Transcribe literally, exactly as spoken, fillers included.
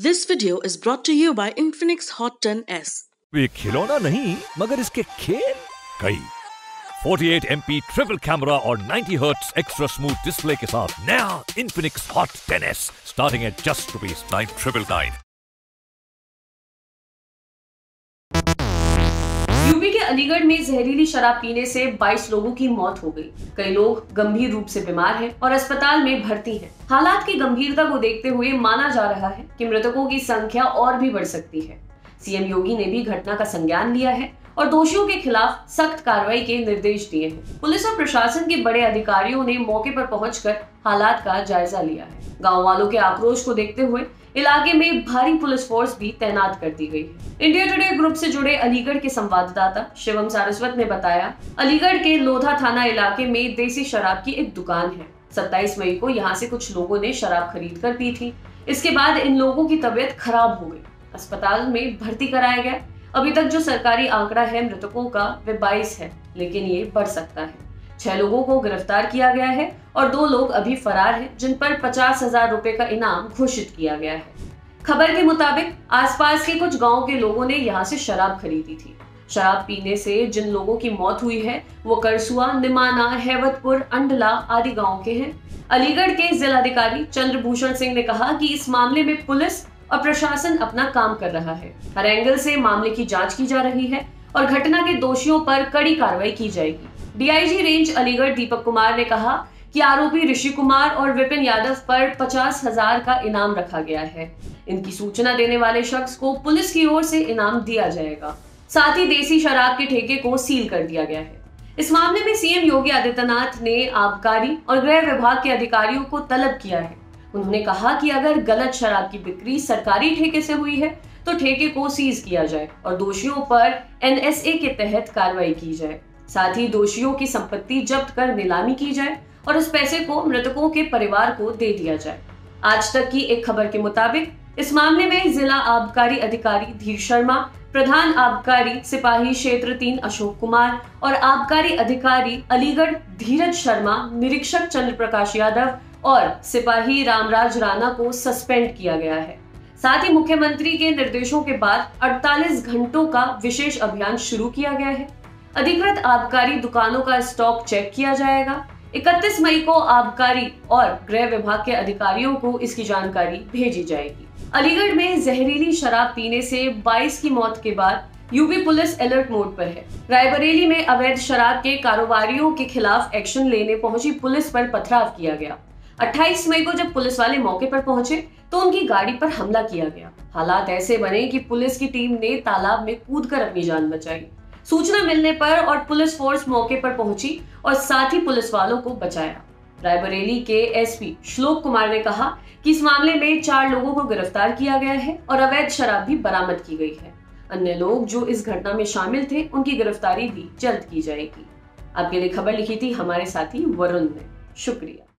This video is brought to you by Infinix Hot ten S. ये खिलौना नहीं मगर इसके खेल कई अड़तालीस एम पी ट्रिपल कैमरा और नब्बे हर्ट्ज एक्स्ट्रा स्मूथ डिस्प्ले के साथ नया Infinix Hot ten S starting at just rupees nine nine nine nine. UP के अलीगढ़ में जहरीली शराब पीने से बाईस लोगों की मौत हो गई। कई लोग गंभीर रूप से बीमार हैं और अस्पताल में भर्ती हैं। हालात की गंभीरता को देखते हुए माना जा रहा है कि मृतकों की संख्या और भी बढ़ सकती है। सीएम योगी ने भी घटना का संज्ञान लिया है और दोषियों के खिलाफ सख्त कार्रवाई के निर्देश दिए हैं। पुलिस और प्रशासन के बड़े अधिकारियों ने मौके पर पहुंचकर हालात का जायजा लिया है। गाँव वालों के आक्रोश को देखते हुए इलाके में भारी पुलिस फोर्स भी तैनात कर दी गई। इंडिया टुडे ग्रुप से जुड़े अलीगढ़ के संवाददाता शिवम सारस्वत ने बताया, अलीगढ़ के लोधा थाना इलाके में देसी शराब की एक दुकान है। सत्ताईस मई को यहाँ से कुछ लोगों ने शराब खरीद कर पी थी। इसके बाद इन लोगों की तबीयत खराब हो गई, अस्पताल में भर्ती कराया गया। अभी तक जो सरकारी आंकड़ा है मृतकों का वे बाईस है, लेकिन ये बढ़ सकता है। छह लोगों को गिरफ्तार किया गया है और दो लोग अभी फरार हैं, जिन पर पचास हजार रूपए का इनाम घोषित किया गया है। खबर के मुताबिक आसपास के कुछ गांव के लोगों ने यहां से शराब खरीदी थी। शराब पीने से जिन लोगों की मौत हुई है वो करसुआ, निमाना, हैवतपुर, अंडला आदि गाँव के हैं। अलीगढ़ के जिलाधिकारी चंद्रभूषण सिंह ने कहा कि इस मामले में पुलिस और प्रशासन अपना काम कर रहा है। हर एंगल से मामले की जाँच की जा रही है और घटना के दोषियों पर कड़ी कार्रवाई की जाएगी। डीआईजी रेंज अलीगढ़ दीपक कुमार ने कहा कि आरोपी ऋषि कुमार और विपिन यादव पर पचास हजार का इनाम रखा गया है। इनकी सूचना देने वाले शख्स को पुलिस की ओर से इनाम दिया जाएगा। साथ ही देसी शराब के ठेके को सील कर दिया गया है। इस मामले में सीएम योगी आदित्यनाथ ने आबकारी और गृह विभाग के अधिकारियों को तलब किया है। उन्होंने कहा कि अगर गलत शराब की बिक्री सरकारी ठेके से हुई है तो ठेके को सीज किया जाए और दोषियों पर एन एस ए के तहत कार्रवाई की जाए। साथ ही दोषियों की संपत्ति जब्त कर नीलामी की जाए और उस पैसे को मृतकों के परिवार को दे दिया जाए। आज तक की एक खबर के मुताबिक इस मामले में जिला आबकारी अधिकारी धीर शर्मा, प्रधान आबकारी सिपाही क्षेत्र तीन अशोक कुमार और आबकारी अधिकारी अलीगढ़ धीरज शर्मा, निरीक्षक चंद्र प्रकाश यादव और सिपाही रामराज राणा को सस्पेंड किया गया है। साथ ही मुख्यमंत्री के निर्देशों के बाद अड़तालीस घंटों का विशेष अभियान शुरू किया गया है। अधिकृत आबकारी दुकानों का स्टॉक चेक किया जाएगा। इकतीस मई को आबकारी और गृह विभाग के अधिकारियों को इसकी जानकारी भेजी जाएगी। अलीगढ़ में जहरीली शराब पीने से बाईस की मौत के बाद यूपी पुलिस अलर्ट मोड पर है। रायबरेली में अवैध शराब के कारोबारियों के खिलाफ एक्शन लेने पहुंची पुलिस पर पथराव किया गया। अट्ठाईस मई को जब पुलिस वाले मौके पर पहुंचे तो उनकी गाड़ी पर हमला किया गया। हालात ऐसे बने कि पुलिस की टीम ने तालाब में कूदकर अपनी जान बचाई। सूचना मिलने पर और पुलिस फोर्स मौके पर पहुंची और साथ ही पुलिस वालों को बचाया। रायबरेली के एस पी श्लोक कुमार ने कहा कि इस मामले में चार लोगों को गिरफ्तार किया गया है और अवैध शराब भी बरामद की गई है। अन्य लोग जो इस घटना में शामिल थे उनकी गिरफ्तारी भी जल्द की जाएगी। आपके लिए खबर लिखी थी हमारे साथी वरुण ने। शुक्रिया।